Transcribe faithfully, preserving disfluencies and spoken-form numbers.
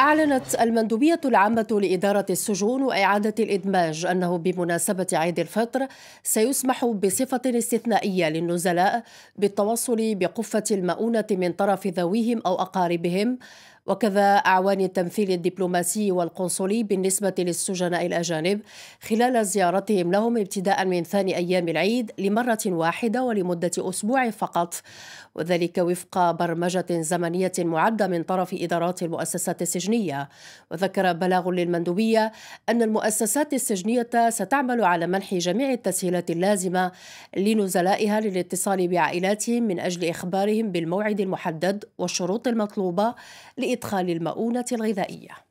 أعلنت المندوبية العامة لإدارة السجون وإعادة الإدماج أنه بمناسبة عيد الفطر سيسمح بصفة استثنائية للنزلاء بالتوصل بقفة المؤونة من طرف ذويهم أو أقاربهم، وكذا أعوان التمثيل الدبلوماسي والقنصلي بالنسبة للسجناء الأجانب خلال زيارتهم لهم ابتداء من ثاني أيام العيد لمرة واحدة ولمدة أسبوع فقط، وذلك وفق برمجة زمنية معدة من طرف إدارات المؤسسات السجنية. وذكر بلاغ للمندوبية أن المؤسسات السجنية ستعمل على منح جميع التسهيلات اللازمة لنزلائها للاتصال بعائلاتهم من أجل إخبارهم بالموعد المحدد والشروط المطلوبة لإدخال المؤونة الغذائية.